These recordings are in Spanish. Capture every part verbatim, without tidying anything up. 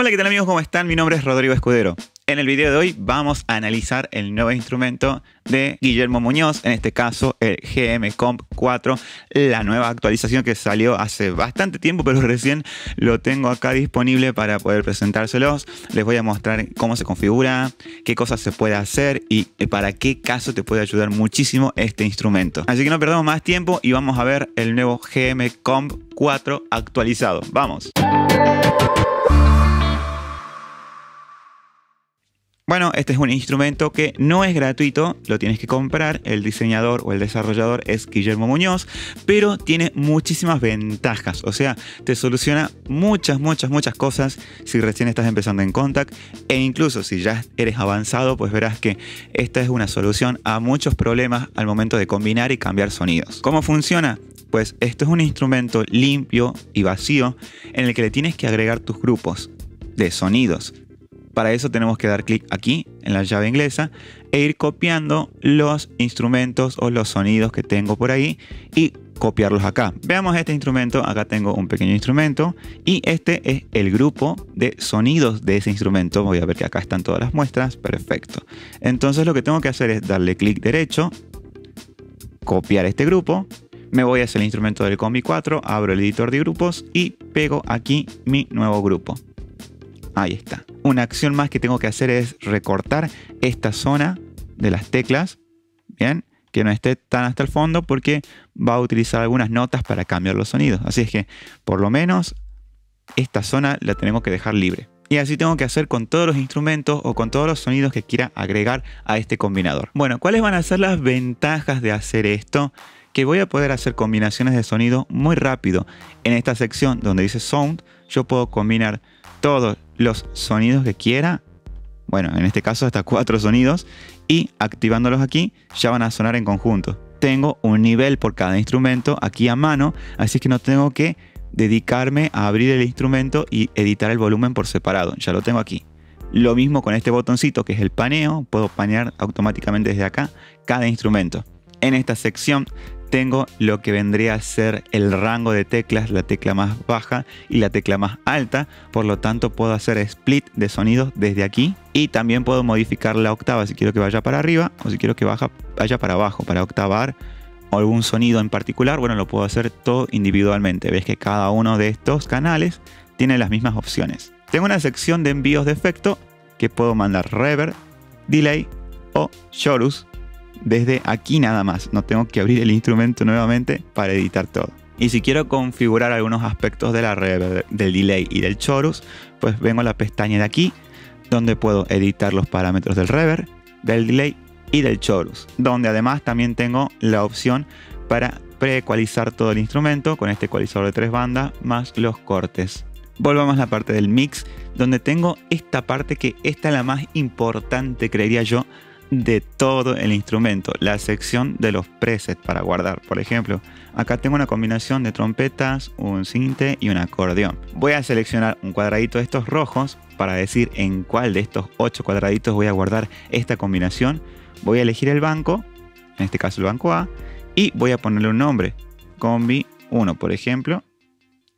Hola, ¿qué tal amigos? ¿Cómo están? Mi nombre es Rodrigo Escudero. En el video de hoy vamos a analizar el nuevo instrumento de Guillermo Muñoz, en este caso el G M Comp cuatro, la nueva actualización que salió hace bastante tiempo, pero recién lo tengo acá disponible para poder presentárselos. Les voy a mostrar cómo se configura, qué cosas se puede hacer y para qué caso te puede ayudar muchísimo este instrumento. Así que no perdamos más tiempo y vamos a ver el nuevo G M Comp cuatro actualizado. ¡Vamos! Bueno, este es un instrumento que no es gratuito, lo tienes que comprar, el diseñador o el desarrollador es Guillermo Muñoz, pero tiene muchísimas ventajas, o sea, te soluciona muchas, muchas, muchas cosas si recién estás empezando en Kontakt, e incluso si ya eres avanzado, pues verás que esta es una solución a muchos problemas al momento de combinar y cambiar sonidos. ¿Cómo funciona? Pues esto es un instrumento limpio y vacío en el que le tienes que agregar tus grupos de sonidos. Para eso tenemos que dar clic aquí en la llave inglesa e ir copiando los instrumentos o los sonidos que tengo por ahí y copiarlos acá. Veamos este instrumento, acá tengo un pequeño instrumento y este es el grupo de sonidos de ese instrumento. Voy a ver que acá están todas las muestras, perfecto. Entonces lo que tengo que hacer es darle clic derecho, copiar este grupo, me voy hacia el instrumento del Combi cuatro, abro el editor de grupos y pego aquí mi nuevo grupo. Ahí está. Una acción más que tengo que hacer es recortar esta zona de las teclas, bien, que no esté tan hasta el fondo porque va a utilizar algunas notas para cambiar los sonidos. Así es que por lo menos esta zona la tenemos que dejar libre. Y así tengo que hacer con todos los instrumentos o con todos los sonidos que quiera agregar a este combinador. Bueno, ¿cuáles van a ser las ventajas de hacer esto? Que voy a poder hacer combinaciones de sonido muy rápido. En esta sección donde dice Sound, yo puedo combinar todos los sonidos que quiera, bueno, en este caso hasta cuatro sonidos, y activándolos aquí ya van a sonar en conjunto. Tengo un nivel por cada instrumento aquí a mano, así que no tengo que dedicarme a abrir el instrumento y editar el volumen por separado, ya lo tengo aquí. Lo mismo con este botoncito que es el paneo, puedo panear automáticamente desde acá cada instrumento. En esta sección tengo lo que vendría a ser el rango de teclas, la tecla más baja y la tecla más alta, por lo tanto puedo hacer split de sonidos desde aquí y también puedo modificar la octava si quiero que vaya para arriba o si quiero que baja, vaya para abajo, para octavar algún sonido en particular. Bueno, lo puedo hacer todo individualmente, ves que cada uno de estos canales tiene las mismas opciones. Tengo una sección de envíos de efecto que puedo mandar reverb, delay o chorus. Desde aquí nada más, no tengo que abrir el instrumento nuevamente para editar todo. Y si quiero configurar algunos aspectos de la reverb, del delay y del chorus, pues vengo a la pestaña de aquí, donde puedo editar los parámetros del reverb, del delay y del chorus. Donde además también tengo la opción para preecualizar todo el instrumento con este ecualizador de tres bandas más los cortes. Volvamos a la parte del mix, donde tengo esta parte que esta es la más importante, creería yo, de todo el instrumento, la sección de los presets para guardar. Por ejemplo, acá tengo una combinación de trompetas, un sinte y un acordeón. Voy a seleccionar un cuadradito de estos rojos para decir en cuál de estos ocho cuadraditos voy a guardar esta combinación. Voy a elegir el banco, en este caso el banco A, y voy a ponerle un nombre, Combi uno por ejemplo,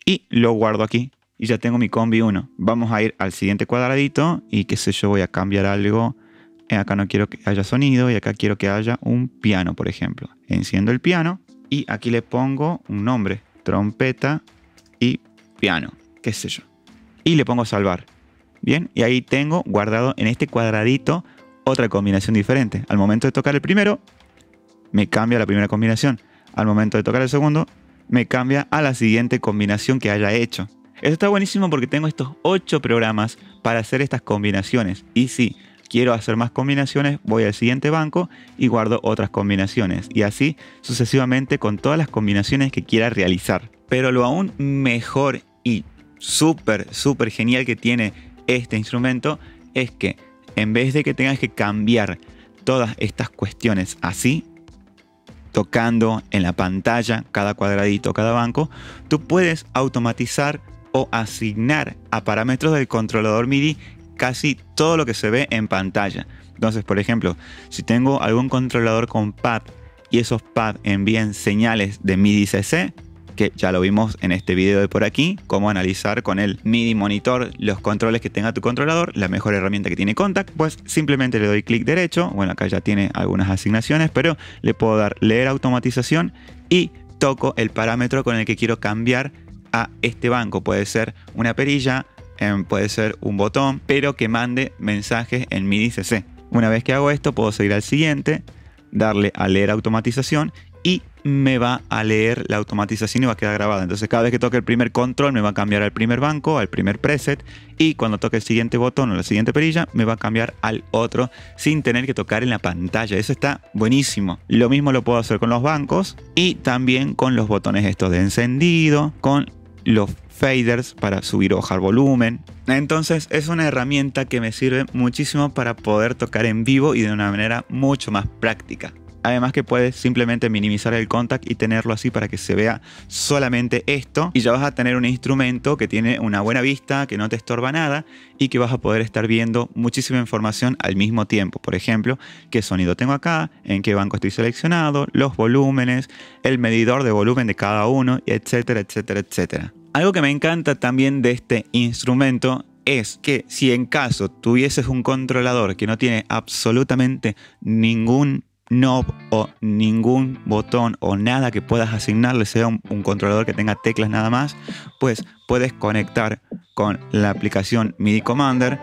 y lo guardo aquí y ya tengo mi Combi uno. Vamos a ir al siguiente cuadradito y qué sé yo, voy a cambiar algo. Acá no quiero que haya sonido y acá quiero que haya un piano, por ejemplo. Enciendo el piano y aquí le pongo un nombre, trompeta y piano, qué sé yo. Y le pongo salvar. Bien, y ahí tengo guardado en este cuadradito otra combinación diferente. Al momento de tocar el primero, me cambia la primera combinación. Al momento de tocar el segundo, me cambia a la siguiente combinación que haya hecho. Eso está buenísimo porque tengo estos ocho programas para hacer estas combinaciones. Y sí, quiero hacer más combinaciones, voy al siguiente banco y guardo otras combinaciones. Y así sucesivamente con todas las combinaciones que quiera realizar. Pero lo aún mejor y súper, súper genial que tiene este instrumento es que en vez de que tengas que cambiar todas estas cuestiones así, tocando en la pantalla cada cuadradito, cada banco, tú puedes automatizar o asignar a parámetros del controlador MIDI casi todo lo que se ve en pantalla. Entonces, por ejemplo, si tengo algún controlador con pad y esos pad envían señales de MIDI C C, que ya lo vimos en este video de por aquí, cómo analizar con el MIDI monitor los controles que tenga tu controlador, la mejor herramienta que tiene Kontakt. Pues simplemente le doy clic derecho, bueno, acá ya tiene algunas asignaciones, pero le puedo dar leer automatización y toco el parámetro con el que quiero cambiar a este banco. Puede ser una perilla, puede ser un botón, pero que mande mensajes en MIDI C C. Una vez que hago esto, puedo seguir al siguiente, darle a leer automatización y me va a leer la automatización y va a quedar grabada. Entonces cada vez que toque el primer control me va a cambiar al primer banco, al primer preset, y cuando toque el siguiente botón o la siguiente perilla me va a cambiar al otro sin tener que tocar en la pantalla. Eso está buenísimo. Lo mismo lo puedo hacer con los bancos y también con los botones estos de encendido, con los faders para subir o bajar volumen. Entonces es una herramienta que me sirve muchísimo para poder tocar en vivo y de una manera mucho más práctica. Además que puedes simplemente minimizar el Kontakt y tenerlo así para que se vea solamente esto, y ya vas a tener un instrumento que tiene una buena vista, que no te estorba nada y que vas a poder estar viendo muchísima información al mismo tiempo. Por ejemplo, qué sonido tengo acá, en qué banco estoy seleccionado, los volúmenes, el medidor de volumen de cada uno, etcétera, etcétera, etcétera. Algo que me encanta también de este instrumento es que si en caso tuvieses un controlador que no tiene absolutamente ningún knob o ningún botón o nada que puedas asignarle, sea un, un controlador que tenga teclas nada más, pues puedes conectar con la aplicación MIDI Commander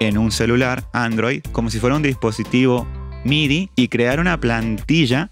en un celular Android como si fuera un dispositivo MIDI y crear una plantilla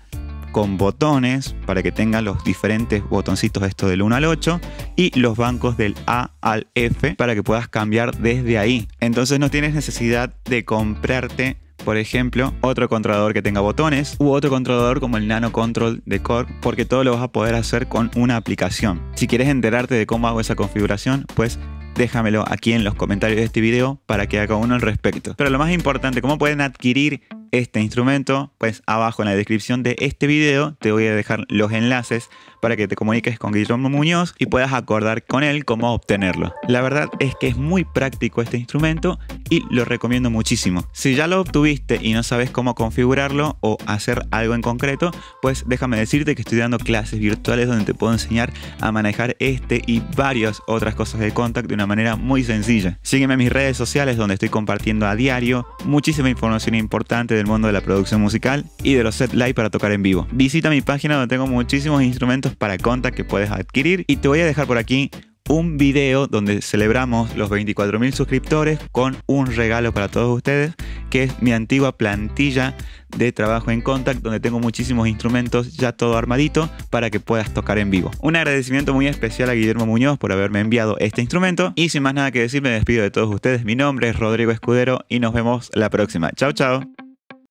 con botones para que tengan los diferentes botoncitos estos del uno al ocho y los bancos del A al F para que puedas cambiar desde ahí. Entonces no tienes necesidad de comprarte, por ejemplo, otro controlador que tenga botones u otro controlador como el Nano Control de Korg, porque todo lo vas a poder hacer con una aplicación. Si quieres enterarte de cómo hago esa configuración, pues déjamelo aquí en los comentarios de este video para que haga uno al respecto. Pero lo más importante, ¿cómo pueden adquirir este instrumento? Pues abajo en la descripción de este video te voy a dejar los enlaces para que te comuniques con Guillermo Muñoz y puedas acordar con él cómo obtenerlo. La verdad es que es muy práctico este instrumento y lo recomiendo muchísimo. Si ya lo obtuviste y no sabes cómo configurarlo o hacer algo en concreto, pues déjame decirte que estoy dando clases virtuales donde te puedo enseñar a manejar este y varias otras cosas de Kontakt de una manera muy sencilla. Sígueme en mis redes sociales donde estoy compartiendo a diario muchísima información importante de del mundo de la producción musical y de los set live para tocar en vivo. Visita mi página donde tengo muchísimos instrumentos para Kontakt que puedes adquirir, y te voy a dejar por aquí un video donde celebramos los veinticuatro mil suscriptores con un regalo para todos ustedes, que es mi antigua plantilla de trabajo en Kontakt, donde tengo muchísimos instrumentos ya todo armadito para que puedas tocar en vivo. Un agradecimiento muy especial a Guillermo Muñoz por haberme enviado este instrumento, y sin más nada que decir me despido de todos ustedes. Mi nombre es Rodrigo Escudero y nos vemos la próxima. Chao, chao.